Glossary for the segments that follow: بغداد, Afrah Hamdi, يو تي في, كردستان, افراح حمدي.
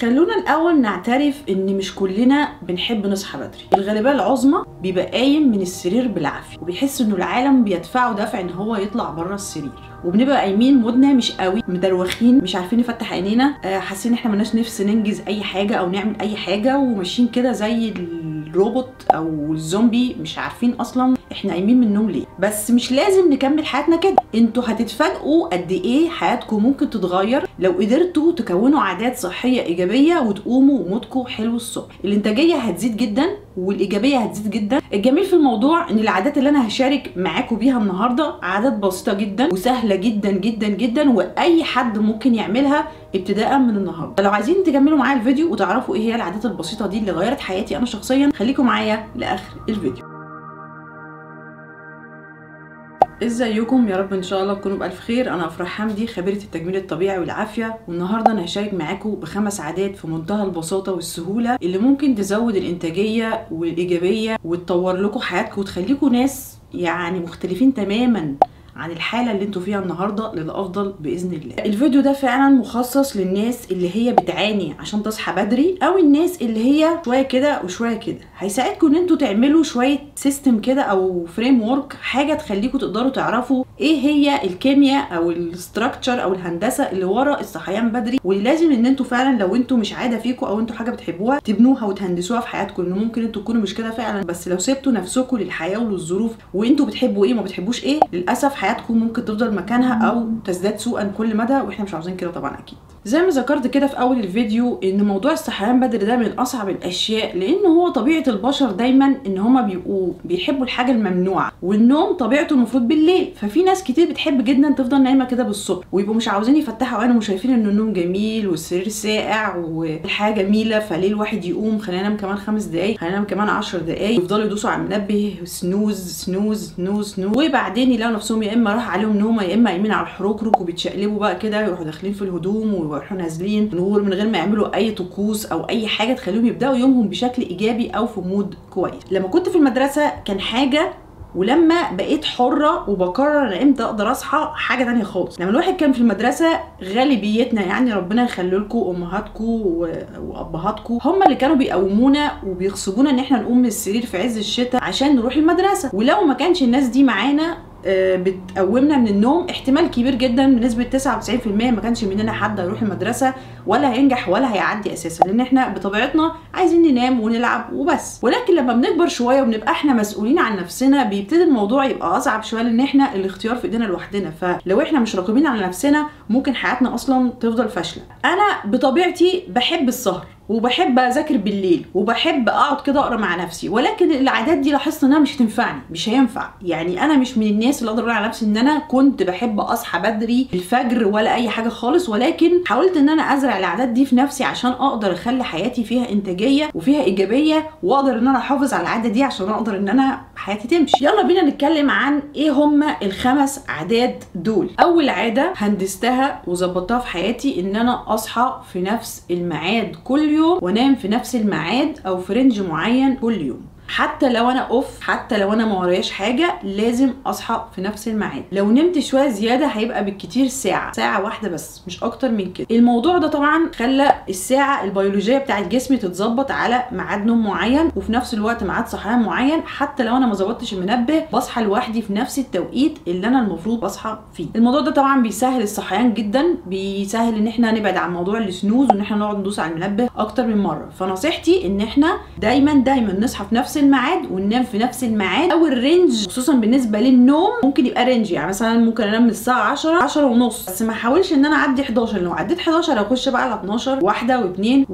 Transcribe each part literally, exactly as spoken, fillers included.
خلونا الاول نعترف ان مش كلنا بنحب نصحى بدري. الغالبيه العظمى بيبقى قايم من السرير بالعافيه وبيحس انه العالم بيدفعه دفع ان هو يطلع بره السرير، وبنبقى قايمين مودنا مش قوي، مدروخين، مش عارفين نفتح عينينا، حاسين ان احنا مالناش نفس ننجز اي حاجه او نعمل اي حاجه، وماشيين كده زي الروبوت او الزومبي مش عارفين اصلا احنا قايمين من النوم ليه. بس مش لازم نكمل حياتنا كده، انتوا هتتفاجئوا قد ايه حياتكم ممكن تتغير لو قدرتوا تكونوا عادات صحيه ايجابيه وتقوموا مودكم حلو الصبح. الانتاجيه هتزيد جدا والايجابيه هتزيد جدا. الجميل في الموضوع ان العادات اللي انا هشارك معاكم بيها النهارده عادات بسيطه جدا وسهله جدا جدا جدا، واي حد ممكن يعملها ابتداء من النهارده. لو عايزين تكملوا معايا الفيديو وتعرفوا ايه هي العادات البسيطه دي اللي غيرت حياتي انا شخصيا، خليكم معايا لاخر الفيديو. ازيكم؟ يا رب ان شاء الله تكونوا بالف خير. انا افرح حمدي، خبيره التجميل الطبيعي والعافيه، والنهارده انا هشارك معاكم بخمس عادات في منتهى البساطه والسهوله اللي ممكن تزود الانتاجيه والايجابيه وتطور لكم حياتكم وتخليكم ناس يعني مختلفين تماما عن الحاله اللي انتوا فيها النهارده للافضل باذن الله. الفيديو ده فعلا مخصص للناس اللي هي بتعاني عشان تصحى بدري، او الناس اللي هي شويه كده وشويه كده. هيساعدكم ان انتوا تعملوا شويه سيستم كده او فريم وورك، حاجه تخليكم تقدروا تعرفوا ايه هي الكيمياء او الاستراكشر او الهندسه اللي ورا الصحيان بدري، واللي لازم ان انتوا فعلا لو انتوا مش عاده فيكم او انتوا حاجه بتحبوها تبنوها وتهندسوها في حياتكم. ان ممكن انتوا تكونوا مش كده فعلا، بس لو سبتوا نفسكم للحياه وللظروف وانتوا بتحبوا ايه وما بتحبوش ايه، للاسف حياتكم ممكن تفضل مكانها او تزداد سوءا كل مدى، واحنا مش عاوزين كده طبعا. اكيد زي ما ذكرت كده في اول الفيديو ان موضوع الصحيان بدري ده من اصعب الاشياء، لان هو طبيعه البشر دايما ان هما بيبقوا بيحبوا الحاجه الممنوعه، والنوم طبيعته المفروض بالليل. ففي ناس كتير بتحب جدا تفضل نايمه كده بالصبح ويبقوا مش عاوزين يفتحوا عينهم وشايفين ان النوم جميل والسرير ساقع والحاجه جميله، فليه الواحد يقوم؟ خلينا ننام كمان خمس دقايق، خلينا ننام كمان عشر دقايق، يفضلوا يدوسوا على المنبه سنوز سنوز سنوز سنوز، وبعدين يلاقوا نفسهم يا اما راح عليهم نومه يا اما قايمين على الحروكروك وبيتشقلبوا بقى كده، يروحوا داخلين في الهدوم ويروحوا نازلين نور من غير ما يعملوا اي طقوس او اي حاجه تخليهم يبداوا يومهم بشكل ايجابي او في مود كويس. لما كنت في المدرسه كان حاجه، ولما بقيت حره وبقرر انا امتى اقدر اصحى حاجه ثانيه خالص. لما الواحد كان في المدرسه غالبيتنا يعني ربنا يخليلكم امهاتكم وابهاتكم، هم اللي كانوا بيقومونا وبيغصبونا ان احنا نقوم من السرير في عز الشتاء عشان نروح المدرسه، ولو ما كانش الناس دي معانا بتقومنا من النوم احتمال كبير جدا بنسبه تسعة وتسعين في المية ما كانش مننا حد هيروح المدرسه ولا هينجح ولا هيعدي اساسا، لان احنا بطبيعتنا عايزين ننام ونلعب وبس. ولكن لما بنكبر شويه وبنبقى احنا مسؤولين عن نفسنا بيبتدي الموضوع يبقى اصعب شويه، لان احنا الاختيار في ايدينا لوحدنا، فلو احنا مش راقبين على نفسنا ممكن حياتنا اصلا تفضل فاشله. انا بطبيعتي بحب السهر وبحب اذاكر بالليل وبحب اقعد كده اقرا مع نفسي، ولكن العادات دي لاحظت انها مش هتنفعني، مش هينفع. يعني انا مش من الناس اللي اقدر اقول على نفسي ان انا كنت بحب اصحى بدري الفجر ولا اي حاجه خالص، ولكن حاولت ان انا ازرع العادات دي في نفسي عشان اقدر اخلي حياتي فيها انتاجيه وفيها ايجابيه، واقدر ان انا احافظ على العاده دي عشان اقدر ان انا حياتي تمشي. يلا بينا نتكلم عن ايه هما الخمس عادات دول. اول عاده هندستها وظبطتها في حياتي ان انا اصحى في نفس الميعاد كل يوم وانام في نفس الميعاد او في رينج معين كل يوم. حتى لو انا اوف، حتى لو انا ما وراياش حاجه، لازم اصحى في نفس الميعاد. لو نمت شويه زياده هيبقى بالكتير ساعه، ساعه واحده بس، مش اكتر من كده. الموضوع ده طبعا خلى الساعه البيولوجيه بتاعت جسمي تتظبط على ميعاد نوم معين، وفي نفس الوقت ميعاد صحيان معين. حتى لو انا ما ظبطتش المنبه بصحى لوحدي في نفس التوقيت اللي انا المفروض اصحى فيه. الموضوع ده طبعا بيسهل الصحيان جدا، بيسهل ان احنا نبعد عن موضوع السنوز وان احنا نقعد ندوس على المنبه اكتر من مره. فنصيحتي ان احنا دايما دايما نصحى في نفس الميعاد وننام في نفس الميعاد، او الرينج خصوصا بالنسبه للنوم ممكن يبقى رينج، يعني مثلا ممكن انام من الساعه عشرة عشرة ونص، بس ما احاولش ان انا اعدي حداشر. لو عديت حداشر هخش بقى على اتناشر واحده واثنين،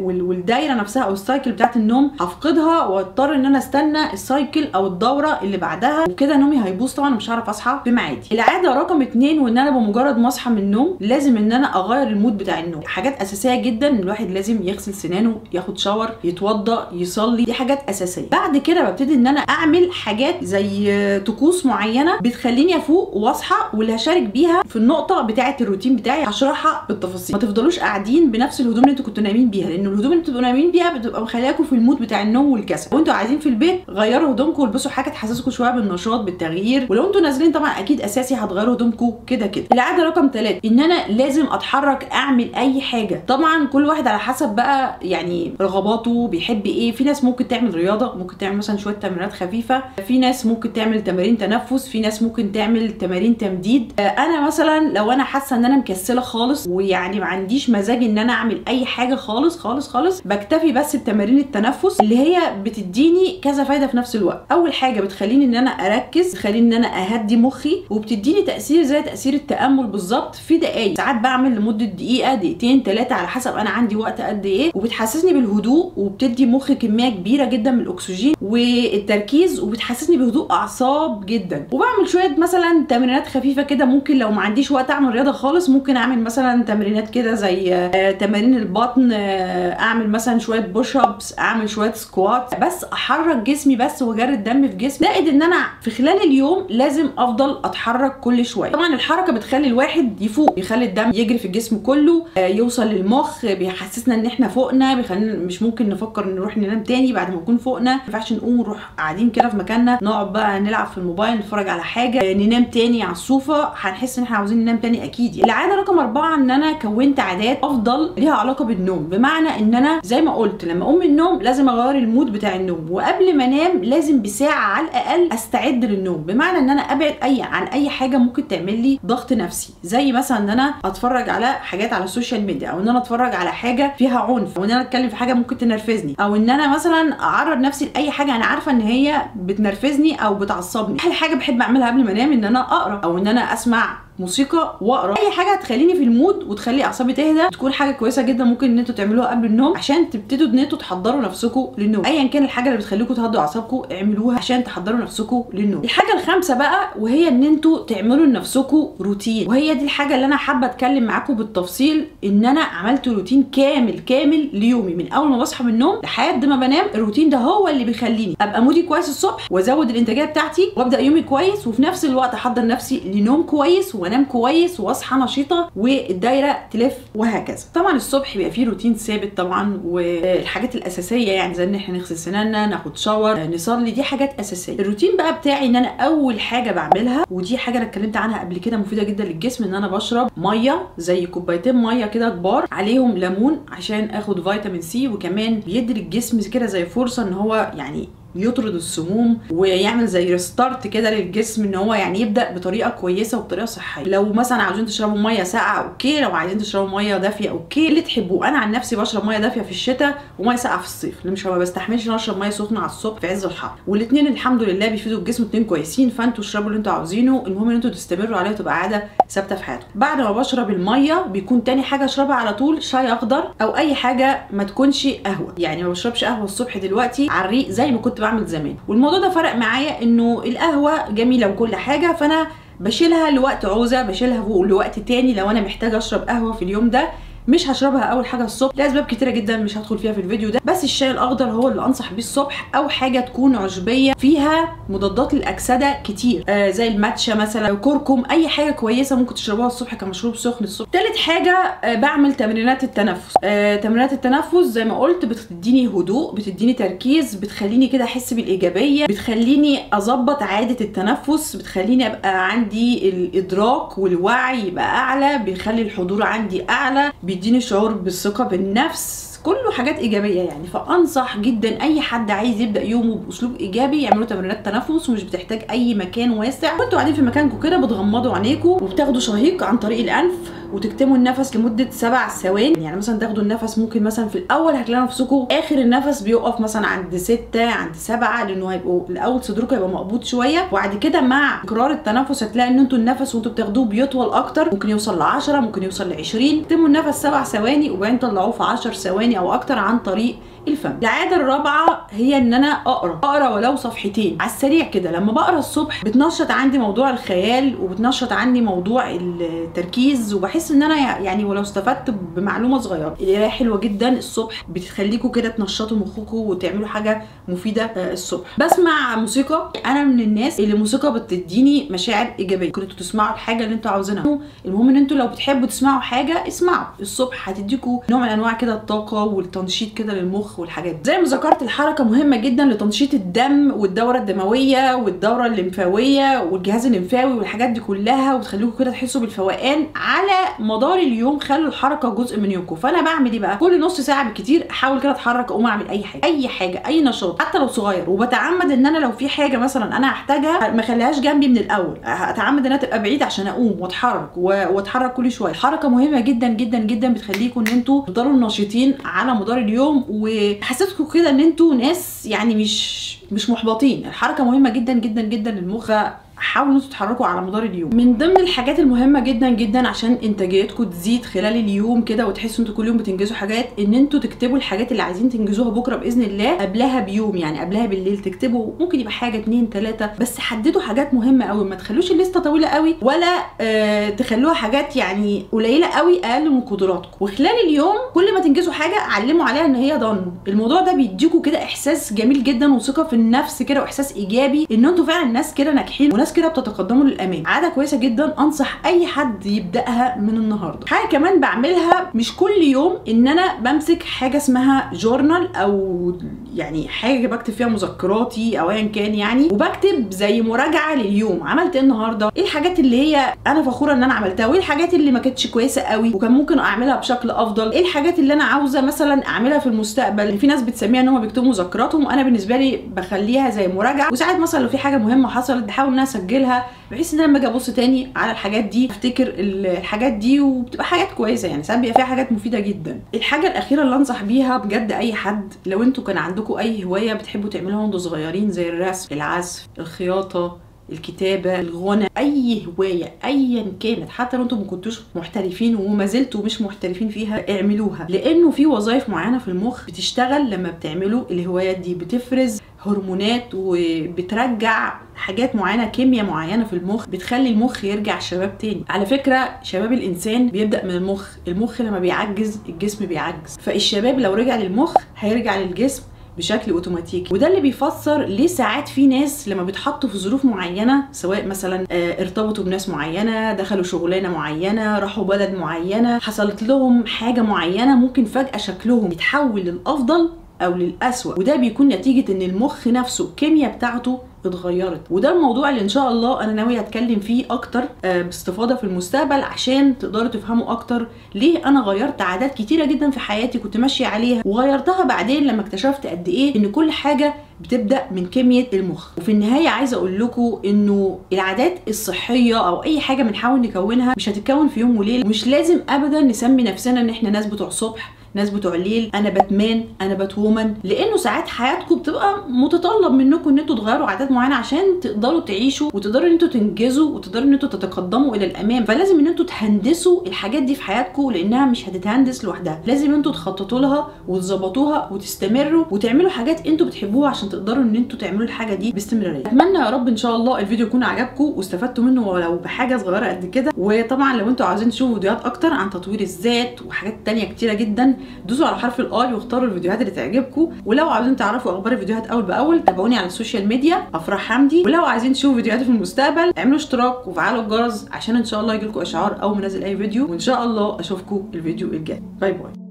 والدايره نفسها او السايكل بتاعت النوم هفقدها، واضطر ان انا استنى السايكل او الدوره اللي بعدها، وكده نومي هيبوظ طبعا، مش هعرف اصحى بميعادي. العاده رقم اتنين، وان انا بمجرد ما اصحى من النوم لازم ان انا اغير المود بتاع النوم. حاجات اساسيه جدا، الواحد لازم يغسل سنانه، ياخد شاور، يتوضا، يصلي، دي حاجات اساسيه. بعد كده ببتدي ان انا اعمل حاجات زي طقوس معينه بتخليني افوق واصحى، واللي هشارك بيها في النقطه بتاعه الروتين بتاعي هشرحها بالتفاصيل. ما تفضلوش قاعدين بنفس الهدوم اللي انتوا كنتوا نايمين بيها، لان الهدوم اللي بتبقوا نايمين بيها بتبقى مخلياكم في المود بتاع النوم والكسل. وانتوا قاعدين في البيت غيروا هدومكم والبسوا حاجه تحسسكم شويه بالنشاط بالتغيير، ولو انتوا نازلين طبعا اكيد اساسي هتغيروا هدومكم كده كده. العاده رقم ثلاثة، ان انا لازم اتحرك اعمل اي حاجه. طبعا كل واحد على حسب بقى يعني رغباته بيحب ايه. في ناس ممكن تعمل رياضه، ممكن تعمل مثلا شويه تمرينات خفيفه، في ناس ممكن تعمل تمارين تنفس، في ناس ممكن تعمل تمارين تمديد. انا مثلا لو انا حاسه ان انا مكسله خالص ويعني ما عنديش مزاج ان انا اعمل اي حاجه خالص خالص خالص، بكتفي بس بتمارين التنفس اللي هي بتديني كذا فايده في نفس الوقت. اول حاجه بتخليني ان انا اركز، بتخليني ان انا اهدي مخي، وبتديني تاثير زي تاثير التامل بالظبط في دقائق. ساعات بعمل لمده دقيقه دقيقتين ثلاثه على حسب انا عندي وقت قد ايه، وبتحسسني بالهدوء، وبتدي مخي كميه كبيره جدا من الاكسجين والتركيز، وبتحسسني بهدوء اعصاب جدا. وبعمل شويه مثلا تمرينات خفيفه كده، ممكن لو ما عنديش وقت اعمل رياضه خالص ممكن اعمل مثلا تمرينات كده زي تمارين البطن، اعمل مثلا شويه بوش ابس، اعمل شويه سكوات، بس احرك جسمي بس واجري الدم في جسمي. زائد ان انا في خلال اليوم لازم افضل اتحرك كل شويه. طبعا الحركه بتخلي الواحد يفوق، بيخلي الدم يجري في الجسم كله، يوصل للمخ، بيحسسنا ان احنا فوقنا، بيخلينا مش ممكن نفكر نروح ننام تاني بعد ما نكون فوقنا. ما ينفعش نقوم نروح قاعدين كده في مكاننا نقعد بقى نلعب في الموبايل، نتفرج على حاجه، ننام تاني على الصوفه، هنحس ان احنا عاوزين ننام تاني اكيد يعني. العاده رقم أربعة، ان انا كونت عادات افضل ليها علاقه بالنوم، بمعنى ان انا زي ما قلت لما اقوم من النوم لازم اغير المود بتاع النوم، وقبل ما انام لازم بساعه على الاقل استعد للنوم، بمعنى ان انا ابعد اي عن اي حاجه ممكن تعمل لي ضغط نفسي، زي مثلا ان انا اتفرج على حاجات على السوشيال ميديا، او ان انا اتفرج على حاجه فيها عنف، او ان انا اتكلم في حاجه ممكن تنرفزني، او ان انا مثلا اعرض نفسي لاي حاجه انا عارفه ان هي بتنرفزني او بتعصبني. احلى حاجه بحب اعملها قبل ما انام ان انا اقرا، او ان انا اسمع موسيقى واقرا، اي حاجه هتخليني في المود وتخلي اعصابي تهدى، تكون حاجه كويسه جدا ممكن ان انتوا تعملوها قبل النوم عشان تبتدوا ان انتوا تحضروا نفسكم للنوم. ايا كان الحاجه اللي بتخليكم تهدوا اعصابكم اعملوها عشان تحضروا نفسكم للنوم. الحاجه الخامسه بقى، وهي ان انتوا تعملوا لنفسكم روتين، وهي دي الحاجه اللي انا حابه اتكلم معاكم بالتفصيل. ان انا عملت روتين كامل كامل ليومي من اول ما بصحى من النوم لحد ما بنام. الروتين ده هو اللي بيخليني ابقى مودي كويس الصبح، وازود الانتاجيه بتاعتي، وابدا يومي كويس، وفي نفس الوقت احضر نفسي لنوم كويس، وانام كويس، واصحى نشيطه، والدايره تلف، وهكذا. طبعا الصبح بيبقى فيه روتين ثابت طبعا، والحاجات الاساسيه يعني زي ان احنا نغسل سناننا، ناخد شاور، نصلي، دي حاجات اساسيه. الروتين بقى بتاعي ان انا اول حاجه بعملها، ودي حاجه انا اتكلمت عنها قبل كده مفيده جدا للجسم، ان انا بشرب ميه زي كوبايتين ميه كده كبار عليهم ليمون عشان اخد فيتامين سي، وكمان بيدي للجسم كده زي فرصه ان هو يعني يطرد السموم ويعمل زي ريستارت كده للجسم، ان هو يعني يبدا بطريقه كويسه وبطريقه صحيه. لو مثلا عاوزين تشربوا ميه ساقعه اوكي، لو عايزين تشربوا ميه دافيه اوكي، اللي تحبوه. انا عن نفسي بشرب ميه دافيه في الشتاء وميه ساقعه في الصيف، لان مش ما بستحملش ان اشرب ميه سخنه على الصبح في عز الحر، والاثنين الحمد لله بيفيدوا الجسم، الاثنين كويسين، فانتوا اشربوا اللي انتوا عاوزينه، المهم ان انتوا تستمروا عليه وتبقى عاده ثابته في حياتكم. بعد ما بشرب الميه بيكون تاني حاجه اشربها على طول شاي اخضر، او اي حاجه ما تكونش قهوه، يعني ما بشربش قهوه الصبح دلوقتي على الريق زي ما كنت بعمل زمان. والموضوع ده فرق معايا، انه القهوه جميله وكل حاجه، فانا بشيلها لوقت عوزه، بشيلها لوقت تاني لو انا محتاجه اشرب قهوه في اليوم ده، مش هشربها اول حاجه الصبح لاسباب كتيره جدا مش هدخل فيها في الفيديو ده، بس الشاي الاخضر هو اللي انصح بيه الصبح، او حاجه تكون عشبيه فيها مضادات للاكسده كتير آه زي الماتشا مثلا، كركم، اي حاجه كويسه ممكن تشربوها الصبح كمشروب سخن الصبح. ثالث حاجه آه بعمل تمرينات التنفس، آه تمرينات التنفس زي ما قلت بتديني هدوء، بتديني تركيز، بتخليني كده احس بالايجابيه، بتخليني اظبط عاده التنفس، بتخليني ابقى عندي الادراك والوعي يبقى اعلى، بيخلي الحضور عندي اعلى، بيديني شعور بالثقه بالنفس، كله حاجات ايجابيه يعني. فانصح جدا اي حد عايز يبدا يومه باسلوب ايجابي يعملوا تمرينات تنفس، ومش بتحتاج اي مكان واسع، وانتوا قاعدين في مكانكم كده بتغمضوا عينيكم وبتاخدوا شهيق عن طريق الانف وتكتموا النفس لمده سبع ثواني، يعني مثلا تاخدوا النفس ممكن مثلا في الاول هتلاقوا نفسكم اخر النفس بيقف مثلا عند ستة عند سبعة، لانه هيبقوا الاول صدركم هيبقى مقبوض شويه، وبعد كده مع تكرار التنفس هتلاقي ان انتوا النفس وانتوا بتاخدوه بيطول اكتر، ممكن يوصل ل عشرة ممكن يوصل ل عشرين، اكتموا النفس سبع ثواني وبعدين طلعوه في عشر ثواني او اكتر عن طريق الفم. العاده الرابعه هي ان انا اقرا، اقرا ولو صفحتين على السريع كده. لما بقرا الصبح بتنشط عندي موضوع الخيال، وبتنشط عندي موضوع التركيز، وبحس ان انا يعني ولو استفدت بمعلومه صغيره. القرايه حلوه جدا الصبح، بتخليكوا كده تنشطوا مخكوا وتعملوا حاجه مفيده الصبح. بسمع موسيقى، انا من الناس اللي الموسيقى بتديني مشاعر ايجابيه، كنتوا تسمعوا الحاجه اللي انتوا عاوزينها، المهم ان انتوا لو بتحبوا تسمعوا حاجه اسمعوا الصبح، هتديكوا نوع من انواع كده الطاقه والتنشيط كده للمخ والحاجات دي. زي ما ذكرت الحركه مهمه جدا لتنشيط الدم والدوره الدمويه والدوره الليمفاويه والجهاز الليمفاوي والحاجات دي كلها، وبتخليكم كده تحسوا بالفوقان على مدار اليوم. خلوا الحركه جزء من يومكم. فانا بعمل ايه بقى؟ كل نص ساعه بالكتير احاول كده اتحرك، اقوم اعمل اي حاجه، اي حاجه، اي نشاط حتى لو صغير، وبتعمد ان انا لو في حاجه مثلا انا هحتاجها ما اخليهاش جنبي من الاول، اتعمد انها تبقى بعيد عشان اقوم واتحرك واتحرك كل شويه. الحركه مهمه جدا جدا جدا، بتخليكم ان انتوا تفضلوا نشيطين على مدار اليوم، وحسيتكم كده ان انتوا ناس يعني مش مش محبطين. الحركه مهمه جدا جدا جدا للمخ، حاولوا تتحركوا على مدار اليوم. من ضمن الحاجات المهمه جدا جدا عشان انتاجيتكم تزيد خلال اليوم كده وتحسوا انتوا كل يوم بتنجزوا حاجات، ان انتوا تكتبوا الحاجات اللي عايزين تنجزوها بكره باذن الله قبلها بيوم، يعني قبلها بالليل تكتبوا، ممكن يبقى حاجه اتنين تلاتة، بس حددوا حاجات مهمه قوي، ما تخلوش الليسته طويله قوي ولا اه تخلوها حاجات يعني قليله قوي اقل من قدراتكم. وخلال اليوم كل ما تنجزوا حاجه علموا عليها ان هي ضن، الموضوع ده بيديكوا كده احساس جميل جدا وثقه في النفس كده، واحساس ايجابي ان انتوا فعلا ناس كده ناجحين وناس كده بتتقدموا للامام. عاده كويسه جدا انصح اي حد يبداها من النهارده. حاجه كمان بعملها مش كل يوم، ان انا بمسك حاجه اسمها جورنال، او يعني حاجه بكتب فيها مذكراتي او ايا كان يعني، وبكتب زي مراجعه لليوم، عملت ايه النهارده، ايه الحاجات اللي هي انا فخوره ان انا عملتها، وايه الحاجات اللي ما كانتش كويسه قوي وكان ممكن اعملها بشكل افضل، ايه الحاجات اللي انا عاوزه مثلا اعملها في المستقبل. في ناس بتسميها ان هم بيكتبوا مذكراتهم، وانا بالنسبه لي بخليها زي مراجعه، وساعات مثلا لو في حاجه مهمه حصلت بحاول ان اسجلها، بحيث ان انا لما اجي ابص تاني على الحاجات دي افتكر الحاجات دي، وبتبقى حاجات كويسه يعني، ساعات بيبقى فيها حاجات مفيده جدا. الحاجه الاخيره اللي انصح بيها بجد اي حد، لو انتوا كان عندكم اي هوايه بتحبوا تعملوها وانتوا صغيرين زي الرسم، العزف، الخياطه، الكتابه، الغنى، اي هوايه ايا كانت حتى لو انتم ما كنتوش محترفين وما زلتوا مش محترفين فيها اعملوها، لانه في وظائف معينه في المخ بتشتغل لما بتعملوا الهوايات دي، بتفرز هرمونات وبترجع حاجات معينه، كيمياء معينه في المخ بتخلي المخ يرجع شباب تاني. على فكره شباب الانسان بيبدا من المخ، المخ لما بيعجز الجسم بيعجز، فالشباب لو رجع للمخ هيرجع للجسم بشكل اوتوماتيكي، وده اللي بيفسر ليه ساعات في ناس لما بيتحطوا في ظروف معينه، سواء مثلا آه ارتبطوا بناس معينه، دخلوا شغلانه معينه، راحوا بلد معينه، حصلت لهم حاجه معينه، ممكن فجاه شكلهم يتحول للافضل او للأسوأ، وده بيكون نتيجه ان المخ نفسه الكيمياء بتاعته اتغيرت. وده الموضوع اللي ان شاء الله انا ناويه اتكلم فيه اكتر باستفاضه في المستقبل، عشان تقدروا تفهموا اكتر ليه انا غيرت عادات كتيره جدا في حياتي كنت ماشيه عليها وغيرتها بعدين لما اكتشفت قد ايه ان كل حاجه بتبدا من كميه المخ. وفي النهايه عايزه اقول لكم انه العادات الصحيه او اي حاجه بنحاول نكونها مش هتتكون في يوم وليله، ومش لازم ابدا نسمي نفسنا ان احنا ناس بتوع صبح، ناس بتوع ليل، انا باتمان، انا باتومن، لانه ساعات حياتكم بتبقى متطلب منكم ان انتوا تغيروا عادات معينه عشان تقدروا تعيشوا وتقدروا ان انتوا تنجزوا وتقدروا ان انتوا تتقدموا الى الامام. فلازم ان انتوا تهندسوا الحاجات دي في حياتكم لانها مش هتتهندس لوحدها، لازم انتوا تخططوا لها وتظبطوها وتستمروا وتعملوا حاجات انتوا بتحبوها عشان تقدروا ان انتوا تعملوا الحاجه دي باستمراريه. اتمنى يا رب ان شاء الله الفيديو يكون عجبكم واستفدتوا منه ولو بحاجه صغيره قد كده. وطبعا لو انتوا عايزين تشوفوا فيديوهات اكتر عن تطوير الذات وحاجات تانية كتيره جدا، دوسوا على حرف الاي واختاروا الفيديوهات اللي تعجبكم. ولو عاوزين تعرفوا اخبار الفيديوهات اول باول تابعوني على السوشيال ميديا افراح حمدي. ولو عايزين تشوفوا فيديوهاتي في المستقبل اعملوا اشتراك وفعلوا الجرس عشان ان شاء الله يجيلكم اشعار اول ما انزل اي فيديو، وان شاء الله اشوفكم الفيديو الجاي. باي باي.